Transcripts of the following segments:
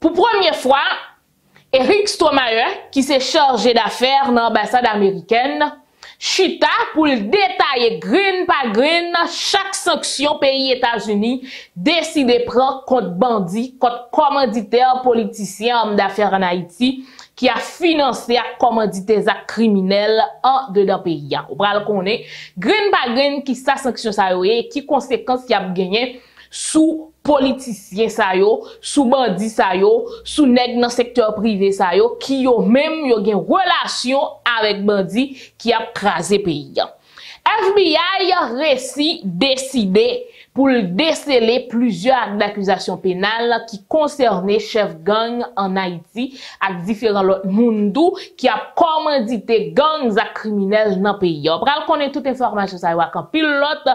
Pour première fois, Eric Stromayer, qui s'est chargé d'affaires dans l'ambassade américaine, chita pour le détailler green par green chaque sanction pays États-Unis décidé prendre contre bandits, contre commanditaires politiciens hommes d'affaires en Haïti qui a financé à commanditer à criminels en dedans pays. On parle qu'on est green par green qui sa sanction ça et qui conséquences qui a gagné sous politiciens ça yo, sous bandits ça yo, sous nèg dans secteur privé ça yo qui yo même yo gen relation avec bandits qui a crasé pays. FBI récit décidé pour déceler plusieurs actes d'accusation pénale qui concernaient chef gang en Haïti avec différents autres mundou qui a commandité gangs à criminels dans pays. On va connaître toute information ça yo quand pilote.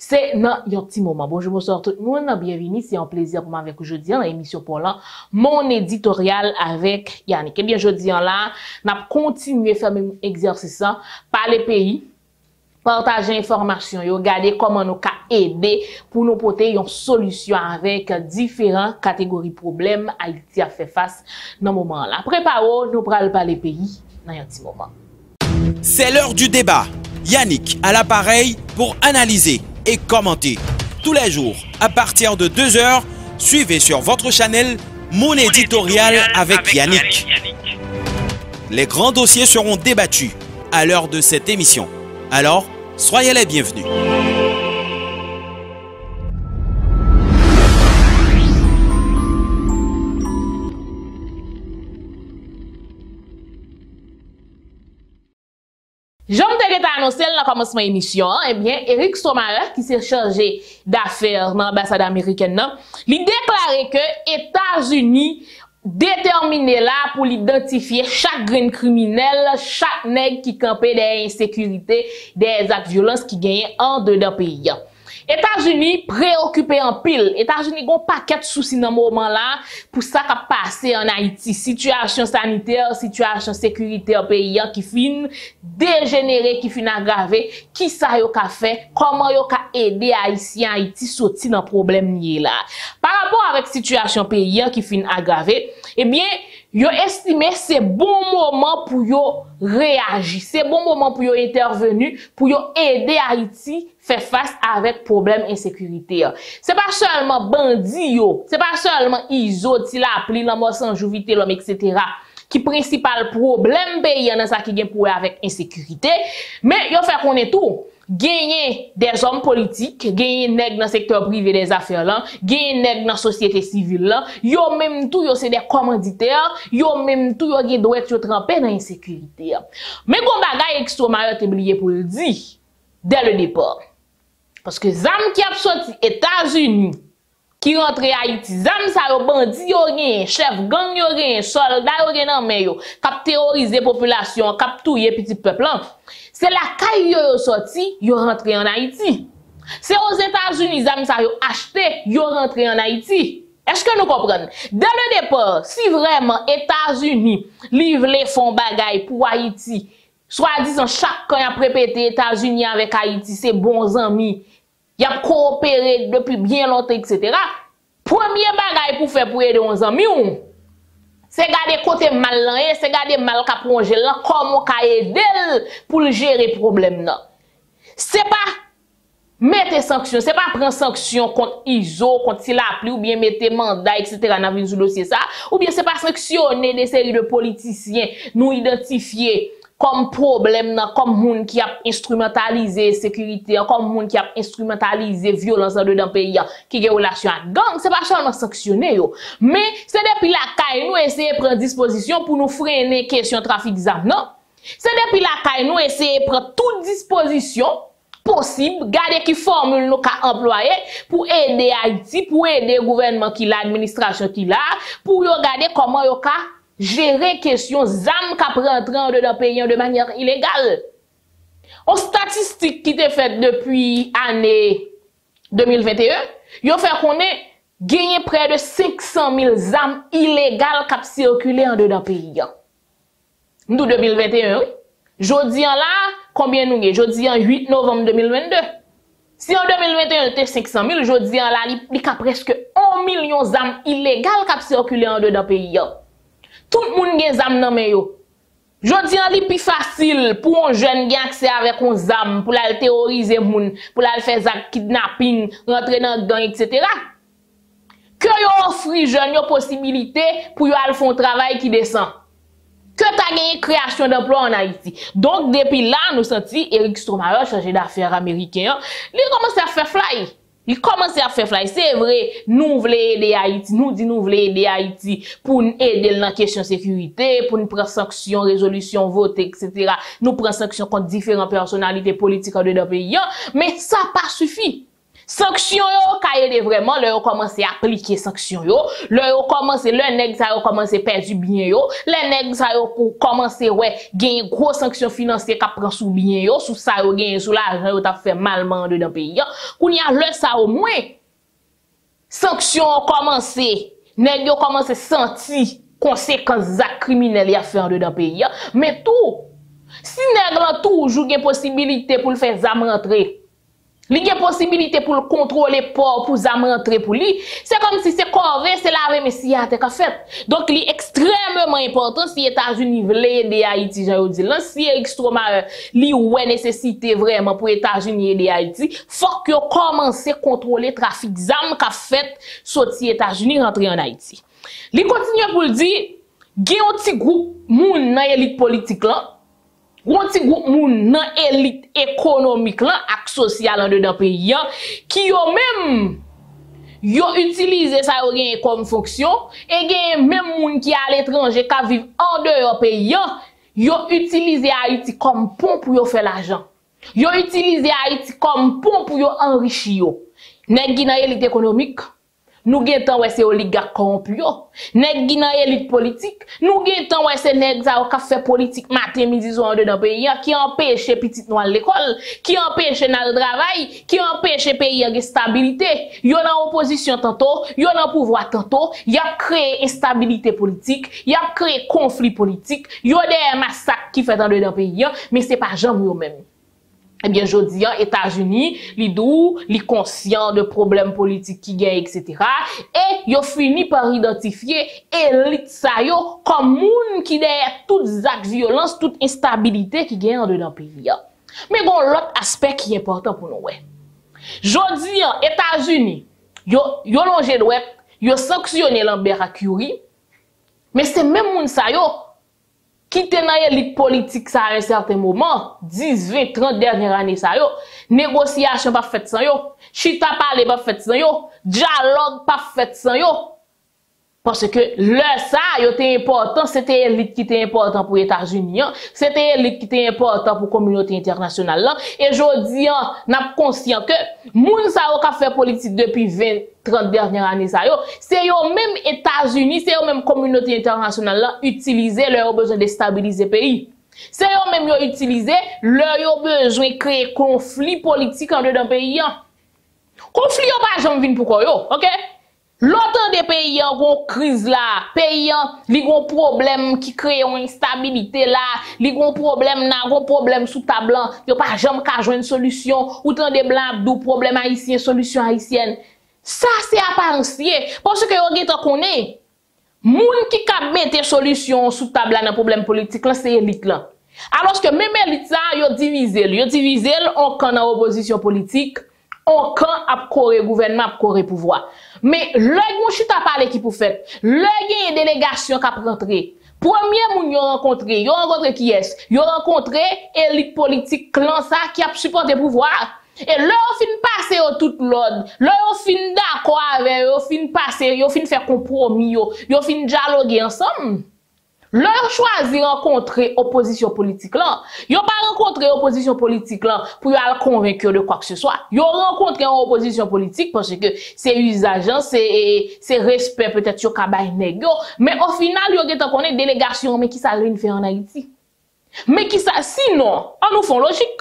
C'est non, un petit moment. Bonjour, bonsoir tout le monde. Bienvenue. C'est un plaisir pour moi avec aujourd'hui dans l'émission pour là, mon éditorial avec Yannick. Eh bien, aujourd'hui là, n'a continué faire même exercice par les pays. Partager information, regarder comment nous ka aider pour nous porter une solution avec différentes catégories de problèmes Haïti a fait face dans moment là. Préparons nous pral par les pays dans un petit moment. C'est l'heure du débat. Yannick à l'appareil pour analyser et commenter. Tous les jours, à partir de 2h, suivez sur votre chaîne Mon éditorial avec Yannick. Les grands dossiers seront débattus à l'heure de cette émission. Alors, soyez les bienvenus. Annoncé dans le commencement de l'émission, eh bien, Eric Stromayer, qui s'est chargé d'affaires dans l'ambassade américaine, lui déclaré que les États-Unis déterminaient là pour identifier chaque grain criminel, chaque nègre qui campait des insécurités, des actes de violence qui gagnaient en dedans pays. États-Unis préoccupés en pile. États-Unis ont un paquet de soucis dans ce moment-là pour ça qui a passé en Haïti. Situation sanitaire, situation sécuritaire pays qui fin dégénéré, qui fin aggravé. Qui ça yo ka fait? Comment yo ka aider Haïtiens Haïti sortir dans problème nié là? Par rapport avec situation pays qui fin aggravé, eh bien, yo estimé c'est bon moment pour yo réagir. C'est bon moment pour yo intervenir, pour yo aider Haïti faire face avec problème insécurité. C'est pas seulement bandit yo, c'est pas seulement iso, ti la pli, la mort sans jouvité l'homme, etc. qui principal problème pays dans ça qui gen pour avec insécurité. Mais yo fait qu'on est tout. Gagner des hommes politiques, gagner nèg dans secteur privé des affaires là, gagner nèg dans société civile là, yo même tout yo c'est des commanditaires, yo même tout yo gen droit yo trempé dans insécurité. Mais kon bagay extrêmement te oublié pour le dire dès le départ. Parce que zam qui a sorti États-Unis qui rentre à Haïti, zam ça yo bandi yo gen, chef gang yo gen, soldat yo gen nan men yo, k'ap terroriser population, k'ap touyer petit peuple là. C'est la caille yo sorti, yo rentré en Haïti. C'est aux États-Unis zam ça yo acheté, yo rentré en Haïti. Est-ce que nous comprenons? Dès le départ, si vraiment États-Unis livre les fonds bagay pour Haïti, soit disant chacun a préparé États-Unis avec Haïti, ses bons amis, il a coopéré depuis bien longtemps, etc. Premier bagay pour faire pour aider nos amis, c'est garder côté malin, c'est garder mal qu'a plongé là, comment qu'a aider pour gérer problème là. C'est pas mettre sanction, c'est pas prendre sanction contre ISO, contre s'il appli ou bien mettre mandat, etc. dans le dossier ça, ou bien c'est pas sanctionner des séries de politiciens, nous identifier comme problème, comme moun qui a instrumentalisé sécurité, comme moun qui a instrumentalisé violence dans le pays, qui a relation à gang, c'est pas seulement sanctionner yo. Mais c'est depuis la caille nous essayer de prendre disposition pour nous freiner question trafic d'armes, non? C'est depuis la caille nous essayer de prendre toute disposition possible, garder qui formule nous qu'a employé pour aider Haïti, pour aider le gouvernement qui l'a, l'administration qui l'a, pour regarder comment yo ka gérer question zam k'ap rentran de pays de manière illégale. En statistique qui te fait depuis année 2021, yo fait qu'on ait gagné près de 500 000 zam illégales k'ap circuler en dedans pays. Nous 2021, oui. Jodi en là, combien nous gagne? Jodi en 8 novembre 2022. Si en 2021, il était 500 000, je dis en la il y a presque 1 million d'armes illégales qui circulent en dedans pays. Tout le monde a des armes dans le yo. Je dis en li plus facile pour un jeune qui a accès avec un arme, pour la terroriser moun, pour la faire kidnapping, rentrer dans gang, etc. Que vous offrez jeune une possibilité pour aller faire un travail qui descend. Que tu as gagné création d'emploi en Haïti. Donc, depuis là, nous sentons Eric Stromayer, chargé d'affaires américain, il commence à faire fly. Il commence à faire fly. C'est vrai, nous voulons aider Haïti. Nous disons nous voulons aider Haïti pour nous aider dans la question de sécurité, pour nous prendre sanction, résolution, voter, etc. Nous prenons sanction contre différentes personnalités politiques de notre pays. Mais ça pas suffit. Sanction yo kaye vraiment le yo commencé à appliquer sanction yo le yo commencé le nèg ça yo commencé perdu bien yo les nèg ça yo commencé ouais gagne gros sanction financière qu'a prend sous bien yo sous ça yo gagne sous l'argent yo t'a fait malement dedans pays kounya le ça au moins sanction commencé nèg yo commencé senti conséquences actes criminels y a fait dedans pays mais tout si nèg là toujours gagne possibilité pour le faire zam rentrer. Il y a possibilité pour le contrôler port pour rentrer pour lui. C'est comme si c'est corvé, c'est lavé, mais si y a qu'à fait. Donc, il est extrêmement important si les États-Unis veulent aider Haïti, j'ai dit là, si Eric Stromayer, il y a nécessité vraiment pour les États-Unis aider Haïti, faut que commencer à contrôler le trafic d'armes qu'a fait, sortir États-Unis, rentrer en Haïti. Il continue pour le dire, il y a un petit groupe, moun nan élite politique là, un petit groupe moun nan élite économique là ak social en dedans pays qui yo même yo utiliser ça yo gen comme fonction et gen même moun qui à l'étranger qui vivent en dehors pays yo utiliser Haïti comme pont pour yo faire l'argent. Yo utiliser Haïti comme pont pour yo enrichir yo. Nèg ki nan élite économique nous guettons ouais c'est oligarque corrompu yo nèg guinan élite politique nous guettons ouais c'est nèg ça qui fait politique matin midi soir dedans pays qui empêche petite noire l'école qui empêche le travail qui empêche pays en stabilité yo dans opposition tantôt yo dans pouvoir tantôt y a créé instabilité politique y a créé conflit politique yo des massacres qui fait dans dedans pays mais c'est pas jamais yo même. Eh bien, je dis, États-Unis, li dou, li conscient de problèmes politiques qui gagnent, etc. Et, yo fini par identifier élite sa yo comme moun qui derrière toutes actes violence, toute instabilité qui gagne en dedans pays. Mais bon, l'autre aspect qui est important pour nous, ouais. Je dis, États-Unis, yo longe d'ouet, yo sanctionné Lambert à Curie, mais c'est même moun sa yo, qui t'en a élite politique, ça, à un certain moment, 10, 20, 30 dernières années, ça, yo, négociation pas fait sans yo, chita parler pas fait sans yo, dialogue pas fait sans yo. Parce que le ça, yo était important, c'était élite qui était important pour les États-Unis, c'était élite qui était important pour la communauté internationale, là. Et jodi, n'a conscient que, moun sa yo ka fait politique depuis 20, 30 dernières années, ça, yo, c'est yo même États-Unis, c'est yo même communauté internationale, là, utiliser leur besoin de stabiliser pays. C'est yo même yo utiliser leur besoin de créer conflit politique en dedans pays, conflit yo pas jamais vin pourquoi yo, ok? L'autant des pays ont crise là, pays ont problème qui crée une instabilité là, ont problème n'a gon problème sous table, yo pas jamais ka joindre solution, autant des blancs dou problème haïtien solution haïtienne. Ça c'est apparencier parce que yo gen connaît moun qui ka mettre solution sous table là dans problème politique là c'est élite là. Alors que même élite ça yo divisé en camp en opposition politique. On kan ap kore gouvernement ap kore pouvoir mais le gon chita parler qui pour fait le gen délégation k'ap rentré premier moun yo rencontré qui est yo rencontré élite politique clan ça qui a supporté pouvoir et là on fin passer tout l'ordre là on fin d'accord avec yo fin passer yo fin faire compromis yo fin dialoguer ensemble. Leur choisir rencontrer opposition politique là. Yo pas rencontrer opposition politique là pour aller convaincre de quoi que ce soit. Yo rencontrer opposition politique parce que c'est usage, c'est respect peut-être yo kabay nèg yo, mais au final yo gèt connait délégation mais qui ça vient faire en Haïti. Mais qui ça sinon, on nous font logique.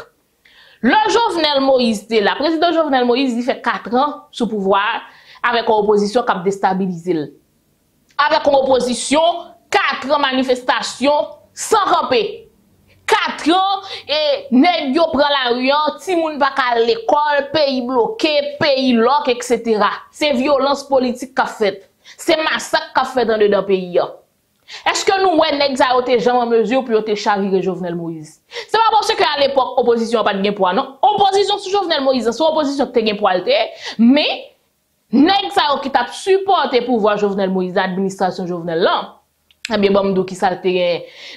Le Jovenel Moïse, la président Jovenel Moïse il fait 4 ans sous pouvoir avec opposition qui a déstabilisé. Avec opposition 4 manifestations sans ramper. 4 4 ans, et nèg yo prend la rue, ti moun pa ka l'école, pays bloqué, pays lock, etc. C'est violence politique qu'a fait. C'est massacre qu'a fait dans le pays. Est-ce que nous, nèg sa yo te jamais en mesure pour yo te chavirer Jovenel Moïse? C'est pas parce que à l'époque, opposition pas de gain poids, non? Opposition sous Jovenel Moïse, c'est opposition qui te gain poids, mais nèg sa yo qui t'a supporté pouvoir Jovenel Moïse, administration Jovenel là. Eh bien, bon, qui ça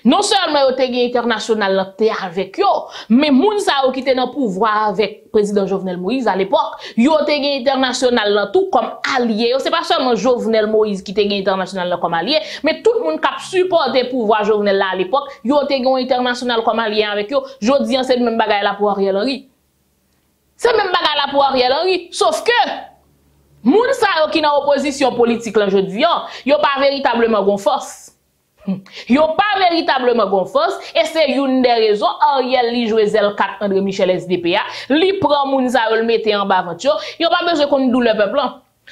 non seulement au terrain international avec eux, mais moun sa yo qui était dans le pouvoir avec le président Jovenel Moïse à l'époque, yo terrain international tout comme allié. C'est pas seulement Jovenel Moïse qui était international comme allié, mais tout le monde qui a supporté le pouvoir Jovenel là à l'époque, yo terrain international comme allié avec eux. Jodi an c'est le même bagay là pour Ariel Henry. C'est même bagay là pour Ariel Henry, sauf que moun sa yo qui dans opposition politique là jodi an, yo pas véritablement gon force. Yo pas véritablement gon force et c'est une des raisons Ariel li joué zel 4 André Michel SDPA li prend moun sa yo le mettre en bas ventio yo pas besoin qu'on douleur peuple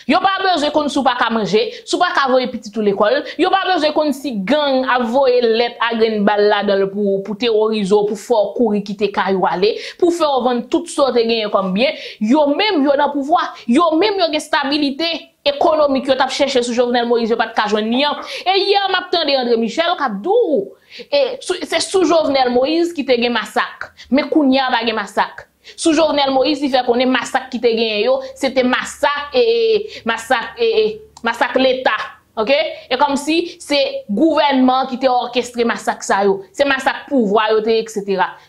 yo pas besoin qu'on sou pas ka manger sou pas ka voyer petit tout l'école yo pas besoin qu'on si gang a voyer let a grain balle là dans pour terroriser pour fort courir quitter caillou aller pour faire vendre toutes sortes gagne comme bien yo même yo dans pouvoir yo même yo gen stabilité économique yo t'a cherché sous Jovenel Moïse pas de ka joindre ni et hier m'a tande André Michel k'ap dou et c'est sous Jovenel Moïse qui te gen massacre mais kounya ba gen massacre sous Jovenel Moïse il fait qu'on est massacre qui te gen yo c'était massacre massacre l'état. OK? Et comme si c'est gouvernement qui t'a orchestré massacre ça yo. C'est massacre pouvoir yo etc.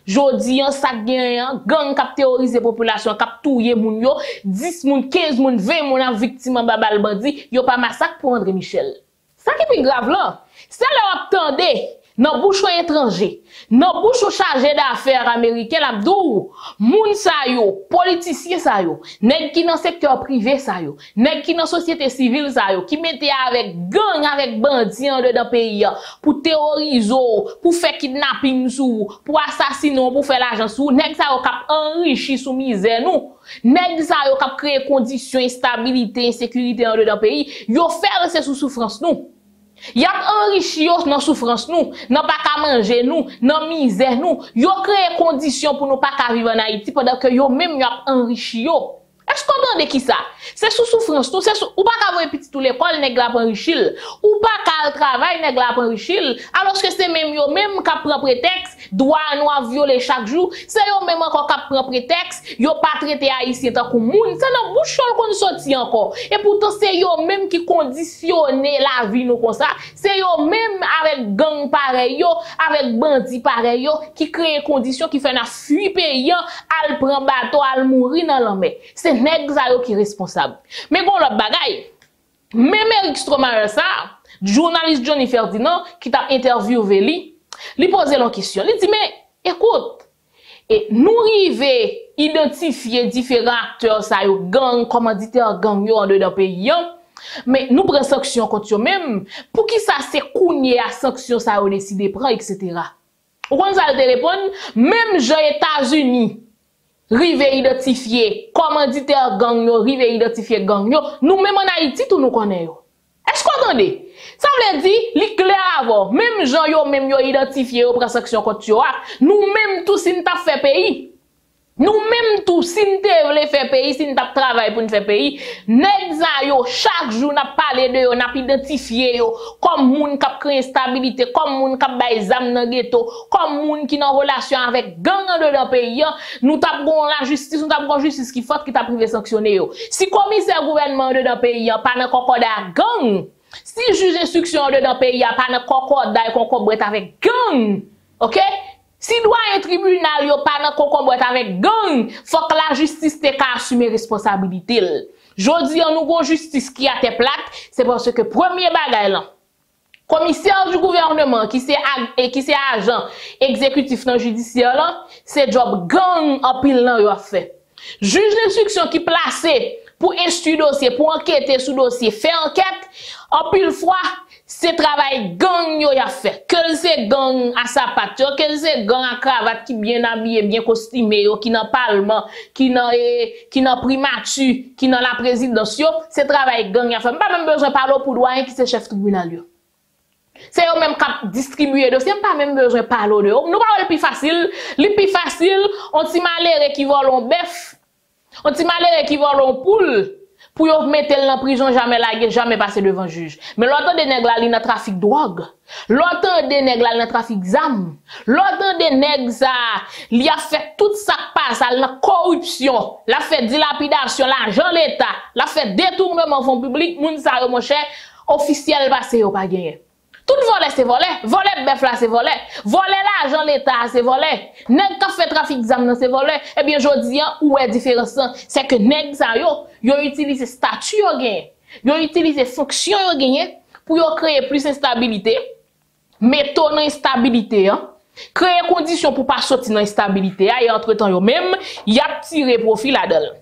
Jodi an ça gagnant, gang qui terrorise population, qui touye moun yo, 10 moun, 15 moun, 20 moun en victime babal bandi, yo pas massacre pour André Michel. Ça qui plus grave là, c'est là attendez dans bouche étranger, dans bouche chargé d'affaires américain l'abdou, moun sa yo, politicien sa yo, nèg ki dans secteur privé sa yo, nèg ki dans société civile sa yo, qui mette avec gang avec bandits en dedans pays pour terroriser, pour faire kidnapping sou, pour assassiner, pour faire l'argent sou, nèg sa yo k'ap enrichi sou misère nou. Nèg sa yo k'ap créer conditions instabilité, insécurité en dedans pays, yo faire c'est sous souffrance nou. Y a enrichi yo dans souffrance nous, non pas qu'à manger nous, dans misère nous. Yo créé conditions pour nous pas qu'à vivre en Haïti pendant que yo même y a enrichi yo. Est-ce qu'on entend qui ça? C'est sous souffrance nous, c'est sous ou pas qu'à voir petit tout l'école nèg la enrichi, ou pas qu'à travail nèg la enrichi, alors que c'est même yo même qu'à prend prétexte droit nous violer chaque jour, c'est yo même encore qu'à prend prétexte, yo pas traiter haïtien tant qu'on moun, c'est dans bouchon qu'on sorti encore. Et pourtant c'est yo même qui conditionner la vie nous comme ça, c'est yo même avec gang pareil yo, avec bandit pareil yo qui crée conditions qui fait na fuir paysan, al prend bateau, al mourir dans la mer. C'est nèg sa yo qui responsable. Mais bon l'autre bagaille, même Eric Stromayer ça, journaliste Johnny Ferdinand qui t'a interviewé lui, lui pose la question. Il dit, mais écoute, et nous arrivons identifier différents acteurs, ça yo gang, commanditaire gang yo en dedans pays, mais nous prenons sanction contre eux même. Pour qui ça c'est kounye à sanction ça yo décidé prendre, etc. Ou quand ça le téléphone, même gens États-Unis, rive identifier commanditaire gang yo, rive identifier gang yo, nous même en Haïti tout nous connaissons. Est-ce qu'on entendez? Ça veut dire, li clair avant, même gens yo même yo identifié yo prend sanction contre yo, nous même tout si nous t'a fait pays. Nous même tout si nous voulons faire pays, si nous t'a travail pour nous faire pays, nèg sa yo chaque jour n'a parlé de yo, n'a identifié yo comme moun qui crée instabilité, comme moun qui baï zam dans ghetto, comme moun qui dans relation avec gang dans pays, nous t'a bon la justice, nous t'a bon justice qui faute qui t'a privé sanctionner yo. Si commissaire gouvernement dans pays pas dans concordat gang, si juge instruction dans le pays, pas de concorde avec gang, ok? Si doyen tribunal, yon pas de concorde avec gang, faut que la justice te ka assume responsabilité. Jodi an nou gon justice qui a te plate, c'est parce que premier bagay lan, commissaire du gouvernement qui c'est agent exécutif non judiciaire là, c'est job gang en pile lan yon a fait. Juge d'instruction qui placé pour instruire dossier, pour enquêter sous dossier, faire enquête, en pile fois, c'est travail gang yo y a fait. Que c'est gang à sapatio, que c'est gang à cravate qui bien habillé, bien costumé, qui n'a pas le parlement, qui n'a primature, qui n'a la présidence, c'est travail gang y a fait. Pas même besoin de parler pour doyen qui c'est chef tribunal yo. C'est eux-mêmes qui distribuent dossier, pas même besoin de parler de eux. Nous parlons le plus facile, on t'y malheureux qui vole un bœuf, on t'y malheureux qui vole un poule, pour yon mettre en prison, jamais la jamais passer devant juge. Mais l'autre des nègres là, il y a trafic drogue, l'autre des nègres là, il y a trafic zam, l'autre des nègres ça, il a fait tout ça passe, la corruption, la fait dilapidation, l'argent l'État, la fait détournement fonds publics, moun sa yo mon cher, officiel passé yon pas gagné. Tout volet c'est volé, volet bœuf là c'est volé, volet l'argent l'État c'est volé, nèg ka fait trafic zam c'est volé. Eh bien jodi an ou est différence, c'est que nèg sa yo, yo utilise statut yo gagné, yo utilise fonction yo gagné pour yo créer plus d'instabilité, mettre dans instabilité hein, créer condition pour pas sortir dans instabilité et entre-temps yo même y a tiré profit là-dedans.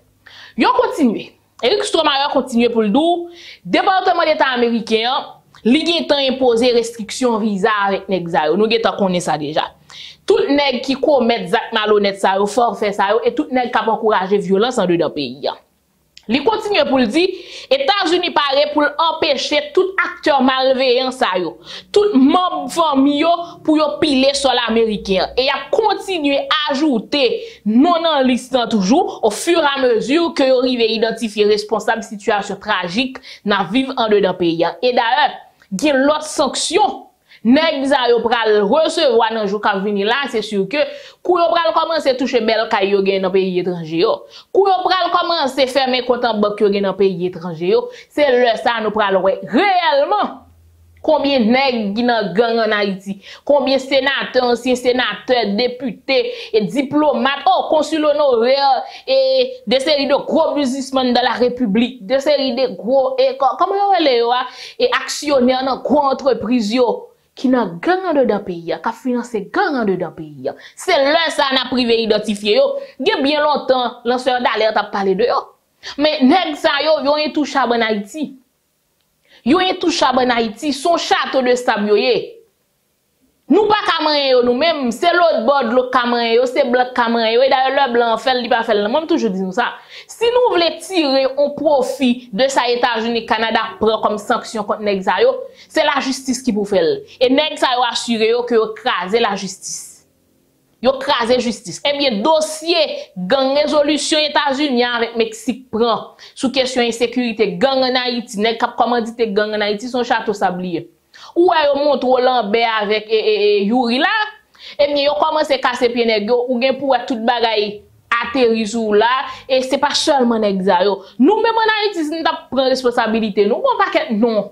Yo continue. Eric Stromayer continue pour le dou, département d'État américain li gen tan imposer restriction visa avec nèg sa yo. Nous gen tan connait ça déjà. Tout nèg qui commet zak malhonnête sa yo, forfait sa yo, et tout nèg qui encourager violence en dedans pays. Li continue pour le dire, États-Unis paraît pour empêcher tout acteur malveillant sa yo, tout membre famille pour yo piler sur l'américain. Et y a continuer à ajouter non en listant toujours au fur et à mesure que yo arrive identifier responsable situation tragique na vivre en dedans pays. Et d'ailleurs gen l'autre sanction nèg sa yo pral recevoir nan jou ka vini là, c'est sûr que kou yo pral commencer toucher bel kay yo gen nan pays étranger yo, kou yo pral commencer fermer compte en banque yo gen nan pays étranger yo, c'est le ça nous pral wè réellement combien nèg ki nan gang en Haïti, combien sénateurs, anciens sénateurs, députés et diplomates, oh consul honoraire et des séries de gros businessmen de la République, des séries de gros et comment yo et actionnaires dans gros entreprises yo qui n'a gang dedans pays, qui a financé gang dedans pays. C'est là ça n'a privé identifié yo. Il bien longtemps lanceur d'alerte a parlé de yo. Mais nèg ça yo yo intouchable en Haïti. Yo intouchable en Haïti, son château de sable yoé. Nous pas camerin yo nous-mêmes, c'est l'autre bord de l'autre camerin yo, c'est blanc camerin yo et d'ailleurs le blanc fait li pas fait le même toujours dis nous ça. Si nous voulons tirer un profit de ça États-Unis Canada prend comme sanction contre nèg sa yo, c'est la justice qui pour faire. Et nèg sa yo assuré yo que yo craser la justice. Yo craser justice. Eh bien dossier gang résolution États-Unis avec Mexique prend sous question insécurité gang en Haïti, nèg cap commandité gang en Haïti son château sablier. Ou a yo montre Lambert avec Yuri là, et bien yo commence à casser pied nèg yo, ou gen pou wè tout bagay atterri sou là, et c'est pas seulement nèg sa yo. Nous même en Haïti nous t'a prendre responsabilité, nous gon paquet non.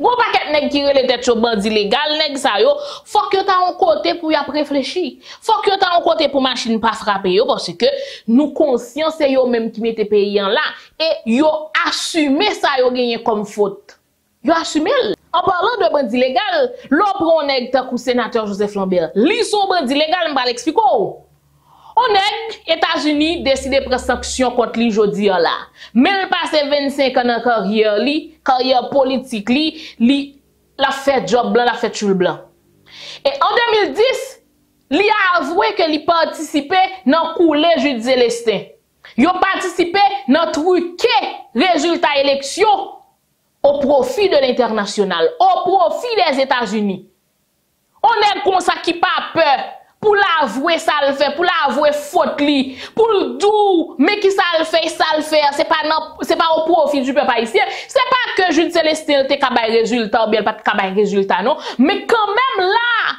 Gon paquet nèg ki rele tête yo bandi légal nèg sa yo, faut que ta un côté pour y a réfléchir. Faut que ta un côté pour machine pas frapper yo parce que nous conscients c'est yo même qui mette pays en là et yo assumer ça yo gagné comme faute. Yo assumer. En parlant de bandit légal, l'opron nèg ta kou sénateur Joseph Lambert. Li son bandit légal, m'ba l'explique. On nèg, États-Unis décide prendre sanction contre li jodi là. Mais le passé 25 ans en carrière politique li la fait job blanc, la fait chou blanc. Et en 2010, li a avoué que li participait dans coulé Jude Célestin. Yo participé dans truquer résultat élection au profit de l'international, au profit des États-Unis. On est comme ça qui pas peur pour l'avouer ça le fait, pour l'avouer faute li, pour le dou, mais qui ça le fait, c'est pas au profit du peuple haïtien. C'est pas que Jude Célestin te kabay résultat ou bien pas te kabay résultat non, mais quand même là,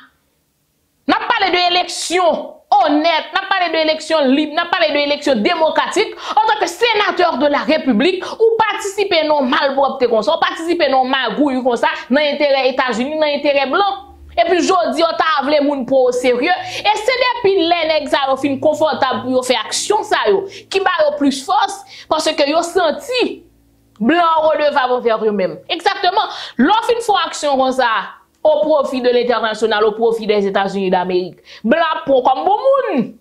n'a parlé de élection honnête, n'a parlé de élection libre, n'a parlé de élection démocratique, en tant que sénateur de la République, ou participer non malpropre comme ça, ou participer non magouille comme ça, dans l'intérêt États-Unis, dans l'intérêt blanc. Et puis jodi on t'a vle moun pour sérieux et c'est depuis les nèg sa yo fin confortable pour yo faire action ça yo, qui ba yo plus force parce que yo senti blanc redevable vers eux-mêmes. Exactement, l'on fin font action comme ça au profit de l'international, au profit des États-Unis d'Amérique. Blanc pour comme bon moun.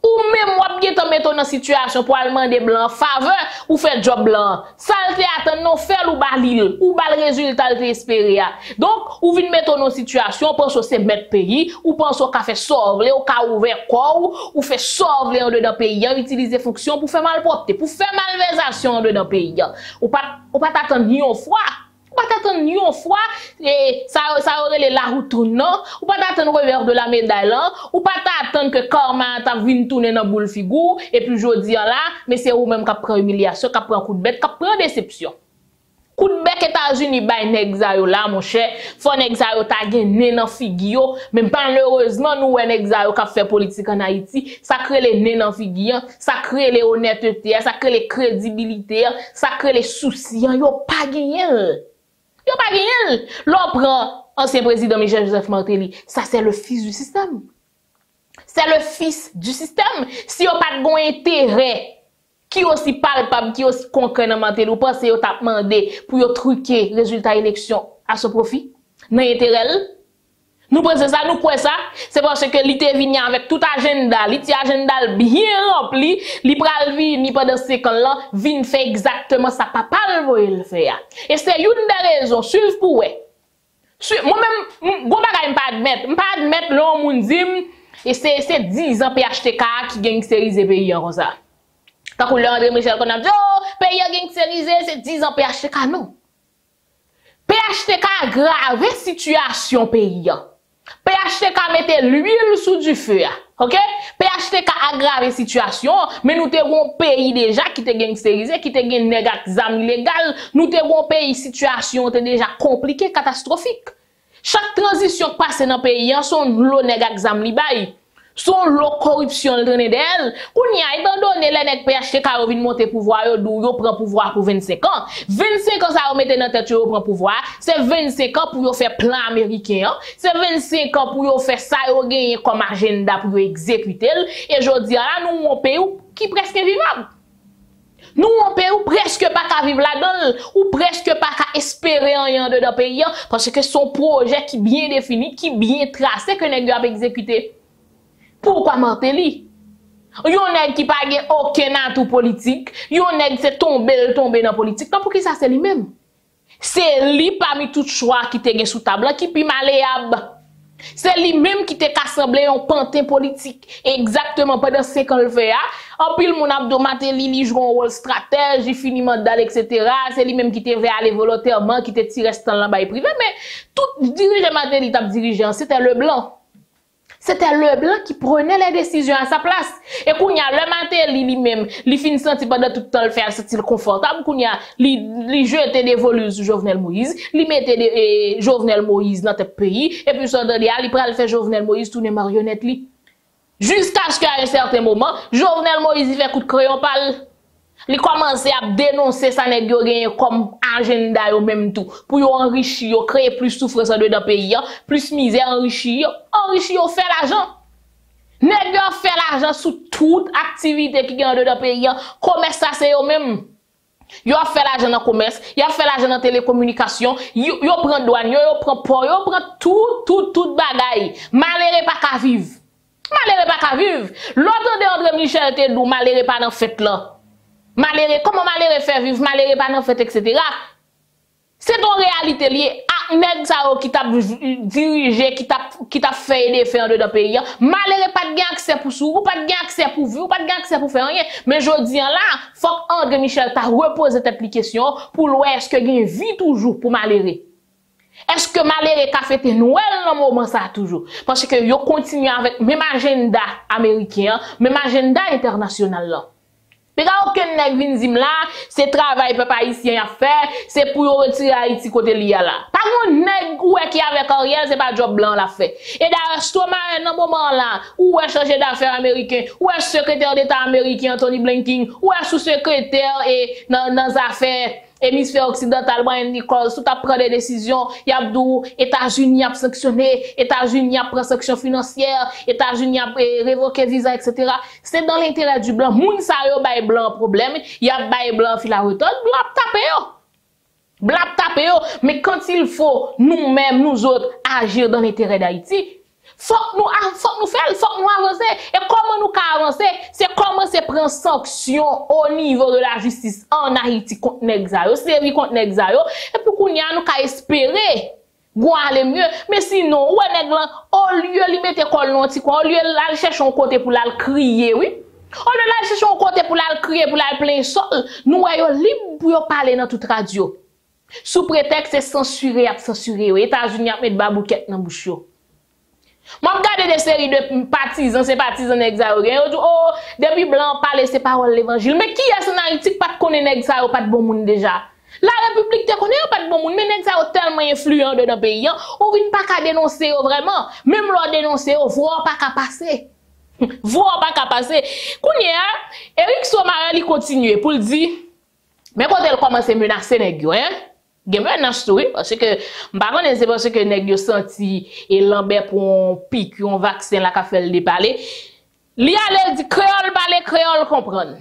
Ou même moi bien te mettre dans situation pour demander blanc faveur ou faire job blanc. Ça te attend non faire ou balil ou bal résultat te espérer. Donc ou vinn mettre dans situation pense c'est mettre pays ou pense au café sauver ou ka ouvert corps ou fait sauver en dedans pays utiliser fonction pour faire malpropreté, pour faire malversation en dedans pays. Ou pas t'attendre ni une fois. pas attendre une fois et ça aurait la route tournant, ou pas attendre le revers de la médaille là, ou pas attendre que karma t'a vinn tourner dans boule figure et puis jodi là, mais c'est ou même qui prend humiliation, qui prend coup de bête, qui prend déception. Coup de bec États-Unis bay nèg sa yo là mon cher, faut nèg sa yo ta genné nan figyo, mais malheureusement nous ouais nèg sa yo ka fait politique en Haïti, ça crée les nèg nan figyan, ça crée les honnêteté, ça crée les crédibilité, ça crée les soucis, yo pas gagné. Yo pas gagné. L'on prend ancien président Michel Joseph Martelly, ça c'est le fils du système. C'est le fils du système. Si yo pas de bon intérêt qui aussi palpable, qui aussi concret dans mental, ou pense yo t'a demandé pour yo truquer résultat élection à son profit dans intérêt. Nous pensons ça, nous croyons ça, c'est parce que li te vini avec tout agenda, li ti agenda bien rempli, li pral vini pendant 5 ans là, vinn fait exactement ça papa le voyait faire. Et c'est une des raisons suivent pour ouais. Moi-même, gros bagay m'pa admettre l'on moun dim et c'est 10 ans PHTK qui gangsterise pays comme ça. Quand on André Michel qu'on a dit oh pays gangsterisé c'est 10 ans PHTK non. PHTK a grave situation pays. PHTK mettait l'huile sous du feu. OK? PHTK a grave situation mais nous t'avons pays déjà qui te gangsterisé, qui te gen nèg ak zam illégal, nous t'avons pays situation était déjà compliquée, catastrophique. Chaque transition passe dans pays son l'eau nèg ak zam li bay. Son lot corruption le donné d'elle, qu'on y a abandonné les nèg PHTK vinn monter pouvoir yo dou yo prend pouvoir pour 25 ans. 25 ans ça on mettait dans tête yo prend pouvoir, c'est 25 ans pour yo faire plan américain, c'est 25 ans pour yo faire ça yo gagner comme agenda pour yo exécuter et jodi là nous on pays qui presque vivable. Nous on pays presque pas qu'à vivre là-dedans ou presque pas qu'à espérer rien dedans pays parce que son projet qui bien défini, qui bien tracé que nèg yo a exécuter. Pourquoi Martelly? Yon nèg qui pa gen aucun atout politique, yon nèg c'est tomber dans politique. Non pour qui ça c'est lui-même? C'est lui parmi tout choix qui te gen sous table qui pi malléable. C'est lui-même qui te rassemblé un pantin politique. Exactement pendant 5 ans le fait en pile mon abdo Martelly li joue un rôle stratège, il finit mandat etc. C'est lui-même qui te veut aller volontairement, qui te tire restant là bas privé mais tout dirigeant Martelly t'a dirigé, c'était le blanc. C'était le blanc qui prenait les décisions à sa place. Et qu'on y a le matin, lui-même, lui finit senti pendant tout le temps le faire, sentir confortable. Qu'on y a, lui jetait des volus sur Jovenel Moïse, lui mettait Jovenel Moïse dans tel pays, et puis, ça, il pral faire Jovenel Moïse tourner marionnette, lui. Jusqu'à ce qu'à un certain moment, Jovenel Moïse, il fait coup de crayon pâle. Il commence à dénoncer ça nèg yo gagné comme agenda yo même tout pour yo enrichir yo créer plus souffrance dans pays plus misère enrichir yo faire l'argent nèg yo faire l'argent sous toute activité qui gagne dans pays commerce ça c'est yo même yo fait l'argent dans commerce yo fait l'argent dans télécommunication yo prend douane yo prend port yo prend tout bagaille malheureux pas qu'à vivre l'autre de André Michel te dou malheureux pas dans fête là. Malheureux, comment malheureux faire vivre, malheureux pas dans fait, etc. C'est ton réalité liée à nèg sa qui t'a dirigé, qui t'a fait aider faire dans le pays. Malheureux pas de gain accès pour sourd, pas de gain accès pour vivre, pas de gain accès pour faire rien. Mais je dis là, faut que André Michel t'a reposé cette application pour l'ouest est-ce que gain vie toujours pour malheureux. Est-ce que malheureux qu'a fêté Noël dans moment ça toujours? Parce que yo continue avec même agenda américain, même agenda international là. Mais quand aucun nèg vinn zim là, c'est travail peuple haïtien a faire, c'est pour retirer Haïti côté li a là. Pas mon nèg ou qui avec Ariel, c'est pas job blanc la fait. Et d'ailleurs Stromayer dans moment là, ou est chargé d'affaires américain, ou est secrétaire d'État américain Anthony Blinken, ou est sous-secrétaire et dans affaires hémisphère occidental, Brian Nichols, tout a pris des décisions, y a dou, États-Unis a sanctionné, États-Unis a pris sanction financière, États-Unis a révoqué visa, etc. C'est dans l'intérêt du blanc. Moun sa yo bay blanc problème, y a bay blanc fil à retour, blanc tapé yo. Blanc tapé yo. Mais quand il faut, nous-mêmes, nous autres, agir dans l'intérêt d'Haïti, faut nous faire, faut nous avancer. Et comment nous avancer? C'est commencer à prendre sanction au niveau de la justice en Haïti contre nèg sa yo, série contre nèg sa yo. Et puis qu'on y a nous qu'à espérer, qu'on aller mieux. Mais sinon, ouais nèg lan, au lieu li mette kol non ti quoi, au lieu la chercher un côté pour la crier, oui. Au lieu la chercher un côté pour la crier, pour la plaindre, nous voyons libre pour parler dans toute radio. Sous prétexte de censurer, les États-Unis mettent babouquette dans bouche. Moi, je regarde des séries de partisans, c'est partisans exagérés. Ils disent, oh, depuis blanc, parler, c'est parole l'évangile. Mais qui est-ce qui ne connaît pas exagéré, pas de bon monde déjà? La République te connaît pas de bon monde, mais exagéré tellement influent dans le pays. On ne peut pas dénoncer vraiment. Même leur dénoncer, on ne voit pas qu'à passer. Voir pas qu'à passer. Kounia, Eric Stromayer continue pour le dire, mais quand elle commence à menacer les gens, gen menace tout parce que m'pa connait c'est parce que nèg yo senti et Lambert pour un pic un vaccin la ka fait le parler li allait dit créole parler créole comprendre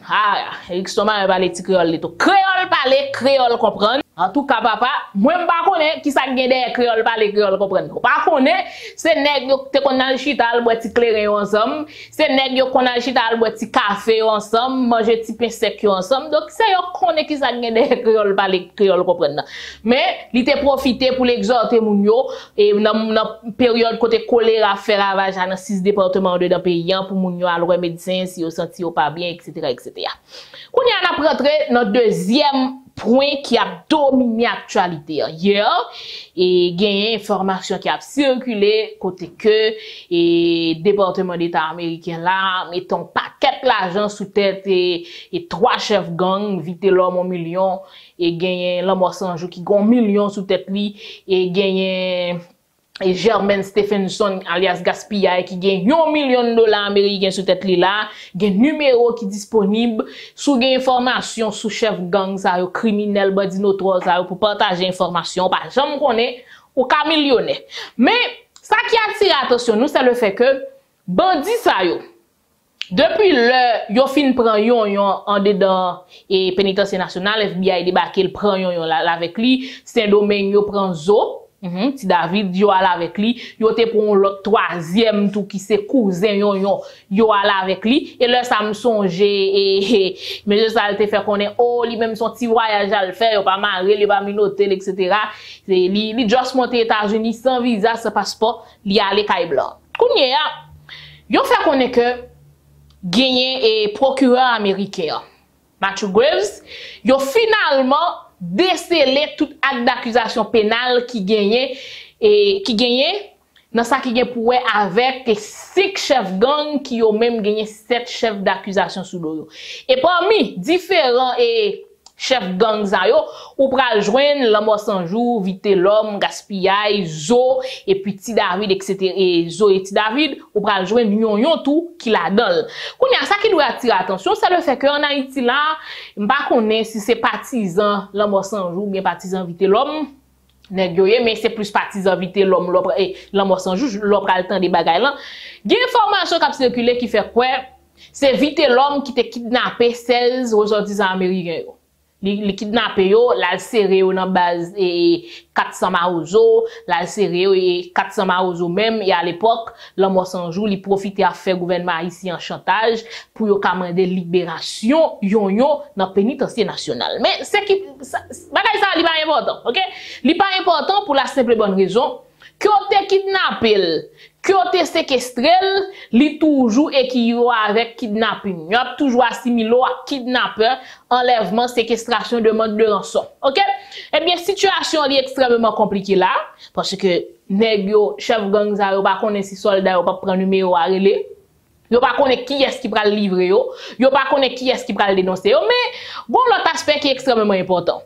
Eric Stromayer parler ti créole tout créole parler créole comprendre en tout cas papa moi m'pa connait qui ça gen derrière créole parler créole comprendre pas connait c'est nèg yo te kon al chital boit ti clairin ensemble c'est nèg yo kon al chital boit ti café ensemble manger ti pain sec ensemble donc c'est yo connait qui ça gen derrière créole parler créole comprendre mais il te profiter pour l'exhorter moun yo et dans période côté choléra fait ravage dans 6 départements de dans pays pour moun yo al roi médecin si yo senti yo pas bien etc etc. Koun y a n'a rentrer dans deuxième point qui a dominé l'actualité hier et gagné information qui a circulé côté que et département d'État américain là mettons paquet l'argent sous tête et 3 chefs gang vite l'homme en million et gagné l'homme sans jour qui gon million sous tête lui et gagné et Germaine Stephenson alias Gaspillard qui gagne $1 million américain sur tête là, gagne numéro qui disponible, sous gagne information sous chef gang ça yo criminel bandit notoire ça pour partager information pas jamais connaît ou ka millionnaire. Mais ça qui attire attention nous c'est le fait que bandit ça yo depuis le yo fin prend yon en dedans et pénitentiaire national FBI débarqué le prend yon là avec lui, Saint-Domingue yo prend zo si David yo ala avec lui, yo te pour l'autre troisième tout qui c'est cousin yo ala avec lui et là ça me songe et mais je ça te fait connait oh lui même son petit voyage à le faire yo pas marré, yo pas minotel etc. Li juste monter États-Unis sans visa, sans passeport, li aller Caille Blanc. Kounye a yo fait connait que gagné et procureur américain Matthew Graves yo finalement déceler toute acte d'accusation pénale qui gagnait et qui gagnait dans ça qui gagne pour avec 6 chefs gang qui ont même gagné 7 chefs d'accusation sous l'eau. Et parmi différents et chefs gang ça yo ou pral joindre l'homme sans jour, vite l'homme, Gaspillage, Zo et puis Ti David etc. et Zo et Ti David ou pral joindre yon tout qui la donne. Kounya ça qui doit attirer attention, c'est le fait que en Haïti là, m'pa connait si c'est partisan l'homme sans jour ou bien partisan vite l'homme. Mais c'est plus partisan vite l'homme l'homme sans jour, l'homme pral temps des bagailles là. Gen information qui circule qui fait quoi? C'est vite l'homme qui te kidnappé 16 ressortissants américains. Les kidnappés, la série dans la base et 400 marozo, la série et 400 marozo même, et à l'époque, l'homme sans jour, il profitait à faire gouvernement haïtien en chantage pour commander libération, dans le pénitencier national. Mais ce qui, bagaille ça, il n'est pas important, ok? Il n'est pas important pour la simple bonne raison que vous êtes kidnappé, que vous êtes séquestré, li toujours équivalent avec kidnapping. Vous toujours assimilé à kidnappeur, enlèvement, séquestration, demande de rançon. OK? Eh bien, situation est extrêmement compliquée là, parce que nèg yo, chef gang ça yo pas connait si soldat yo pas prend numéro à relé. Yo pas connait qui est-ce qui va le livrer yo, yo pas connait qui est-ce qui va le dénoncer yo, mais bon l'autre aspect qui est extrêmement important.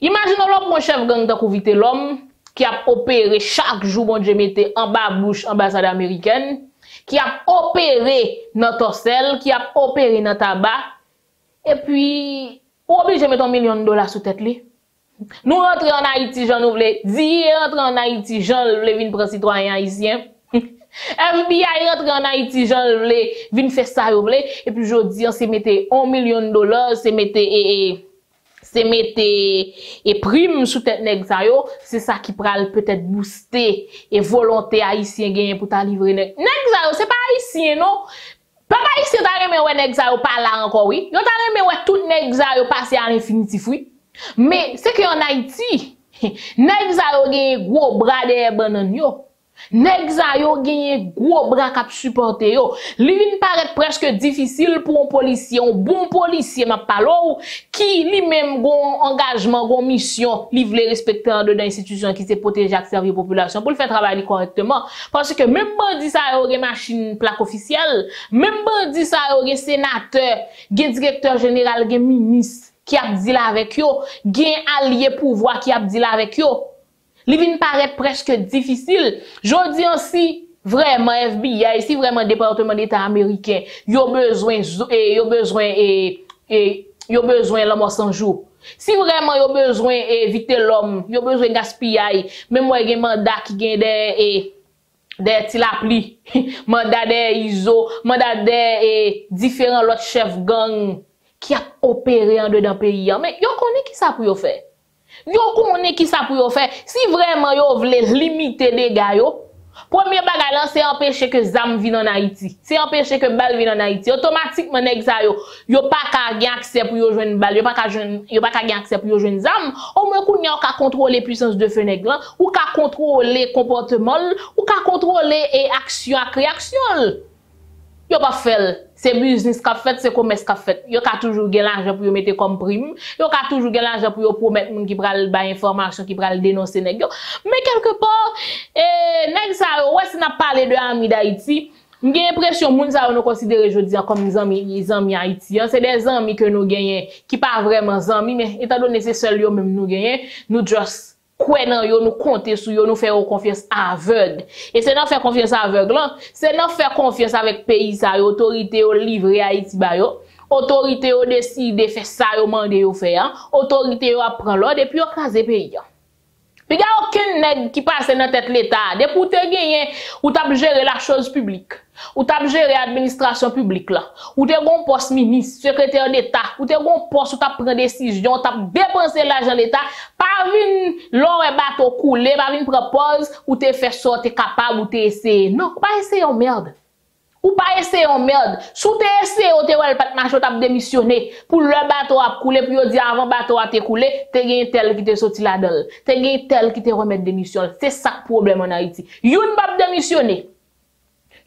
Imaginons le chef gang d'en vite l'homme qui a opéré chaque jour, bon Dieu, mettait en bas bouche ambassade américaine, qui a opéré dans torsel, qui a opéré dans tabac, et puis, obligé mettre $1 million sous tête li. Nous rentrons en Haïti, j'en oublie, rentre en Haïti, j'en oublie, vin prend citoyen haïtien. FBI rentre en Haïti, j'en oublie, vin fait ça, oublie, et puis, je dis, on se mettait $1 million, se mettait, c'est mettre et prime sous tête nèg ça yo, c'est ça qui pral peut-être booster et volonté haïtien gagne pour ta livrer nèg ça yo, c'est pas haïtien non, pas haïtien ta remè wè nèg ça yo pas là encore oui, yo ta remè wè tout nèg ça yo passer à l'infinitif oui, mais c'est que en Haïti nèg ça yo gagne gros bras derrière banane yo. Nèg sa yo genye gros bras k'ap supporter yo. Li vin paraît presque difficile pour un bon policier m'a parlé qui lui même gon engagement, gon mission, li vle respecter en dedans institution qui se protéger et servir population pour le faire travailler correctement parce que même bandi sa yo gen machine plaque officielle, même bandi sa yo gen sénateur, gen directeur général, gen ministre qui a dit là avec yo, gen allié pouvoir qui a dit là avec yo. Li vin paraît presque difficile. Jodi si vraiment FBI, si vraiment département d'État américain, yo besoin l'homme sans jour. Si vraiment yo besoin éviter l'homme, yo besoin gaspillage, même moi gen mandat qui gen des ti la pli, mandat des ISO, mandat des différents autres chefs gang qui a opéré en dedans pays. Mais yo connaît qui ça pour yo faire? Yo connaît qui ça pour faire? Si vraiment yo voulez limiter les gars yo, premier bagage c'est empêcher que zam vienne en Haïti. C'est empêcher que balle vienne en Haïti. Automatiquement nèg ça yo pas ka gen accès pour yo joindre balle, yo pas ka gen accès pour yo joindre zam. Au moins kounya ou ka contrôler puissance de feu nèg là, ou ka contrôler comportement, ou ka contrôler et action et réaction. Yo pas fait, c'est business qu'a fait, c'est commerce qu'a fait. Yo ka toujours gen l'argent pour yo mettre comme prime, yo ka toujours gen l'argent pour yo promettre moun ki pral ba information, qui pral dénoncer nèg yo. Mais quelque part nèg sa yo, si n'a parlé de ami d'Haïti, j'ai l'impression moun sa yo nous considérer jodi comme des amis haïtiens, c'est des amis que nous gagnons qui pas vraiment amis, mais étant donné c'est seul yo même nous gagnons, nous just quoi non yo nous compter sur yo, nous faire confiance aveugle, et c'est non faire confiance aveugle là, c'est non faire confiance avec pays ça, autorité au livrer Haïti ba yo, autorité au décider faire ça yo mandé yo faire, autorité yo apprend l'ordre et puis yo craser pays. Puis y a aucun nèg qui passe dans tête l'état, dès pour te gagner ou t'as gérer la chose publique, ou t'as gérer administration publique là, ou t'es bon poste ministre, secrétaire d'État, ou t'es bon poste où t'as pris décision, t'as dépensé l'argent l'État, pas vin l'or et bateau coulé, pas vin propose ou t'es fait sorte t'es capable ou t'es essayé. Non, pas essayer en merde. Ou pas essayer en merde. Sous t'es essayé ou t'es ouais pas marcher, t'as démissionné pour le bateau a coulé, puis on dit avant bateau a coulé, t'es gagné tel qui t'es sorti là-dedans, t'es gagné tel qui t'es remettre démission. C'est ça le problème en Haïti. Youn pas démissionné.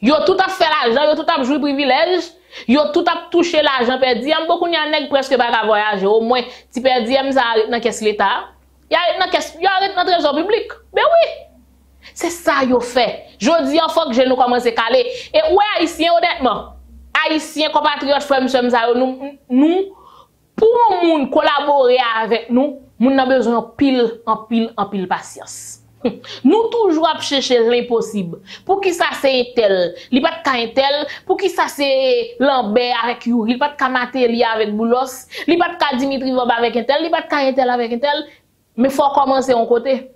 Yo tout a fait l'argent, yo tout a joué privilège, yo tout a touché l'argent perdu. Am beaucoup n'ya nèg presque pas ka voyager, au moins ti perdu am ça arrête dans caisse l'état. Y arrête dans caisse, y arrête dans trésor public. Ben oui. C'est ça yo fait. Jodi en faut que je nous commence à caler. Et ouais haïtien honnêtement, haïtien compatriotes frères sommes ça nous pour moun collaborer avec nous, moun a besoin en pile patience. Nous toujours à chercher l'impossible. Pour qui ça c'est tel, li pas de ka tel, pour qui ça c'est Lambert avec Yuri, li pas de ka Martelly avec Boulos, li pas de ka Dimitri Vob avec tel, li pas de ka tel avec tel, mais faut commencer en côté.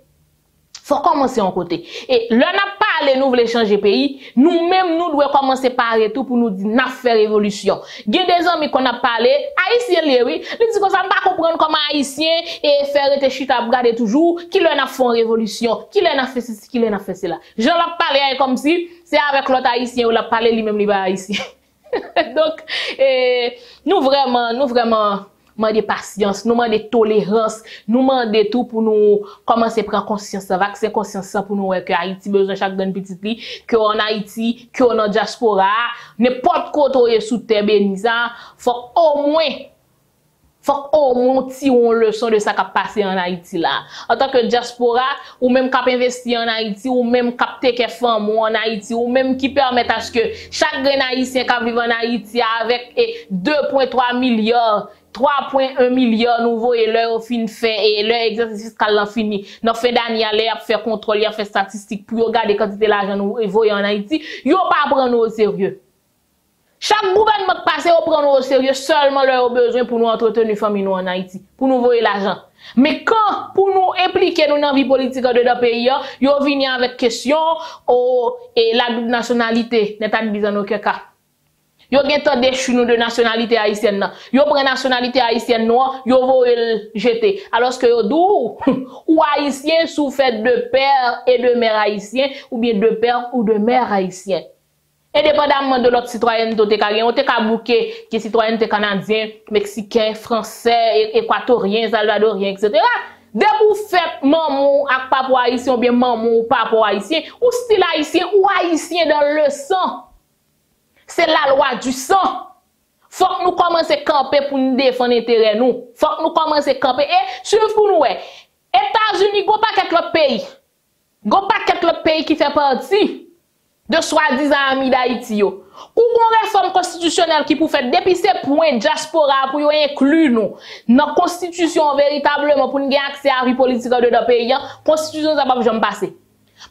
Faut commencer en côté. Et l'on n'a pas les nous voulons changer pays, nous-mêmes nous devons commencer par tout pour nous dire n'a fait révolution. Gien des amis qu'on a parlé, haïtien les oui, ils disent qu'on ça pas comprendre comment haïtien et faire tes chita regarder toujours qui l'on a fait révolution, qui l'on a fait ceci, qui l'on a fait cela. J'en l'a parlé comme si c'est avec l'autre haïtien ou l'a parlé lui-même lui pas haïtien. Donc nous vraiment nous demandons patience, nous demandons tolérance, nous demandons tout pour nous commencer à prendre conscience, vacciner conscience pour nous que Haïti besoin chaque grande petite li, que en Haïti, que en diaspora, n'importe quoi toye sous terre bénissa, faut au moins tirer une leçon de ça qui a passé en Haïti là. En tant que diaspora ou même qui a investi en Haïti ou même capter quelques femmes en Haïti ou même qui permettent à ce que chaque grand haïtien qui vit en Haïti avec 2,3 milliards 3,1 milliards nouveaux et leur fin fait et leur exercice fiscal fini. Dans fin d'année, ils ont fait contrôle, ils ont fait statistique pour regarder la quantité d'argent nous voyons en Haïti. Ils n'ont pas pris nous au sérieux. Chaque gouvernement qui passe, ils prend nous au sérieux seulement leur besoin pour nous entretenir famille nous en Haïti, pour nous voyer l'argent. Mais quand pour nous impliquer nous dans la vie politique de notre pays, ils viennent avec question et la double nationalité n'est pas bizarre dans aucun cas. Yo gen tant déchu nous de nationalité haïtienne nan. Yo prend nationalité haïtienne noir, yo voye jeter. Alors que yo dou ou haïtien sous fait de père et de mère haïtien ou bien de père ou de mère haïtien. Indépendamment de l'autre citoyenneté te ka gen, on te ka bouke qui citoyenneté canadien, mexicain, français, équatorien, salvadorien, etc. Dès que vous faites maman avec papa haïtien ou bien maman ou papa haïtien, ou style haïtien ou haïtien dans le sang, c'est la loi du sang. Faut que nous commençons à camper pour nous défendre l'intérêt nous. Faut que nous commençons à camper. Et suivez pour nous, États-Unis, go pas quelques pays. Go pas quelques pays qui fait partie de soi-disant amis d'Haïti. Ou une réforme constitutionnelle qui pour faire depuis ces points diaspora pour inclure nous dans la constitution véritablement pour nous avoir accès à la vie politique de notre pays. La constitution ça pas jamais passer.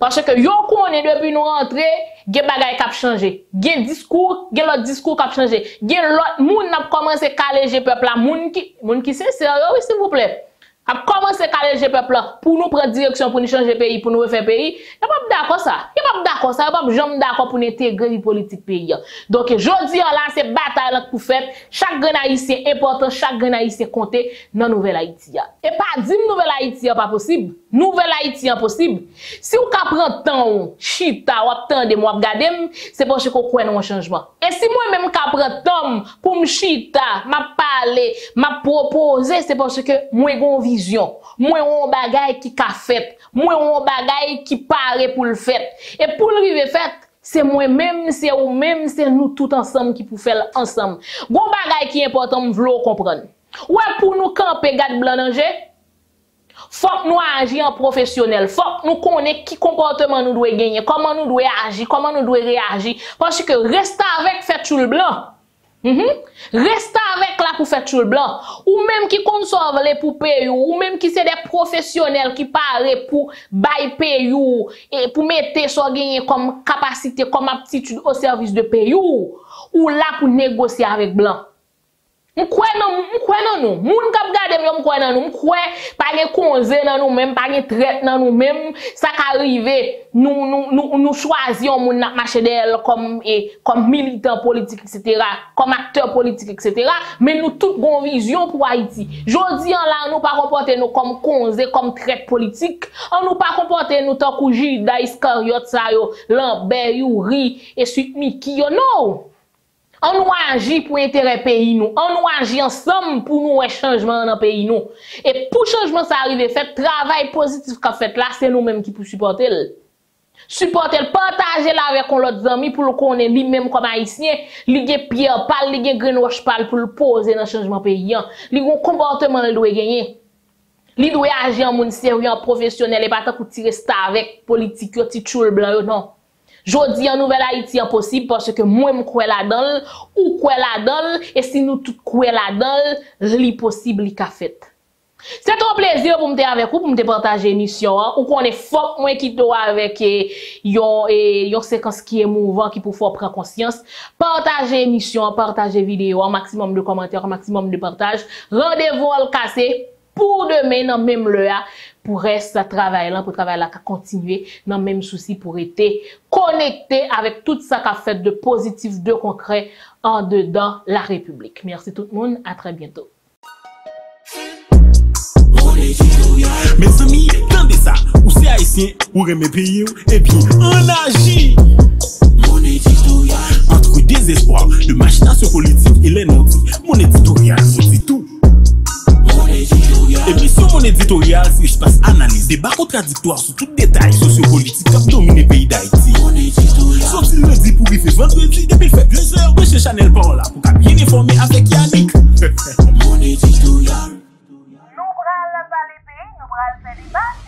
Parce que yo connaît depuis nous rentrer, gen bagay k'ap changer, gen discours, gen l'autre discours k'ap changer, gen l'autre moun n'a commencé caléger peuple la moun ki sincère oui s'il vous plaît. A commencé caléger peuple là pour nous prendre direction pour nous changer pays, pour nous refaire pays. Y'a pas d'accord ça. Y'a pas d'accord ça, y'a pas jamais d'accord pour intégrer les politiques pays. Donc jodi là c'est bataille pour faire chaque grand haïtien important, chaque grand haïtien compter dans nouvelle Haïti. Et pas dire nouvelle Haïti pas possible. Nouvelle Haïti impossible. Si vous prenez temps, chita, ou attendez, moi regardez, c'est parce que vous croyez dans un changement. Et si moi même prends temps pour me chita, m'a parler, m'a proposer, c'est parce que moi j'ai une vision, moi on bagay qui ka fait, moi on bagay qui paraît pour le fait. Et pour le rive fait, c'est moi-même, c'est vous même, c'est nous tous ensemble qui pour faire ensemble. Bon bagay qui est important, vous voulez comprendre. Ouais pour nous camper garde blanc danger. Faut que nous agissions en professionnel. Faut que nous connaissions qui comportement nous devons gagner, comment nous devons agir, comment nous devons réagir. Parce que restez avec fait tout le blanc. Restez avec là pour faire tout le blanc. Ou même qui conserve les poupées, ou même qui c'est des professionnels qui parlent pour bailler pays et pour mettre soit gagner comme capacité, comme aptitude au service de pays ou là pour négocier avec blanc. M'kwen nan nou, moun k'ap gade m yo m'kwen nan nou, m'kwen pa gen konze nan nou même, pa gen traite nan nou même, ça qu'arriver, nous choisissons moun n'a marché d'elle comme militant politique etc., comme acteur politique etc., mais nous toute bon vision pour Haïti. Jodi an là nous pas comporter nous comme konze, comme traite politique, on nous pas comporter nous tant kou Jude Iscariot ça yo, Lambert yo, Ri et suite Miki yo non. On nous agit pour intérêt pays nous. On nous agit ensemble pour nous un changement dans pays nous. Et pour changement ça arrive, fait travail positif qu'a fait là, c'est nous-mêmes qui pour supporter. Supporter, partager là avec l'autre ami pour le connaître lui-même comme haïtien, li gen pierre parle, li gen greenwash parle pour le poser dans changement pays. Li gon comportement le doit gagner. Li doit agir en monde sérieux, en professionnel et pas tant pour tirer ça avec politique, petit choule blanc non. Jodi en nouvelle Haïti impossible parce que moi me crois là-dedans ou crois là-dedans et si nous tout crois là-dedans li possible li ka fait. C'est un plaisir pour me avec vous pour me partager émission ou qu'on est fort moi qui doit avec yon séquence qui est mouvant qui pour fort prendre conscience. Partager émission, partager vidéo, un maximum de commentaires, un maximum de partage. Rendez-vous à le casser pour demain dans même l'heure. Pour rester travail là, pour travail là, continuer dans même souci pour être connecté avec tout ça qu'a fait de positif, de concret en dedans la République. Merci tout le monde, à très bientôt. Mes amis, attendez ça, ou c'est haïtien, ou remet pays, et puis on agit. Entre désespoir, de machination politique et les non-dits, mon éditorial dit tout. Émission mon éditorial, si je passe analyse, débat contradictoire sur tout détail sociopolitique qui domine le pays d'Haïti. Sauf si le dit pour y faire vendredi, depuis le fait 2 heures de chez Chanel Paul là, pour qu'à bien informer avec Yannick. Mon éditorial. Nous prenons la validée, nous prenons le débat.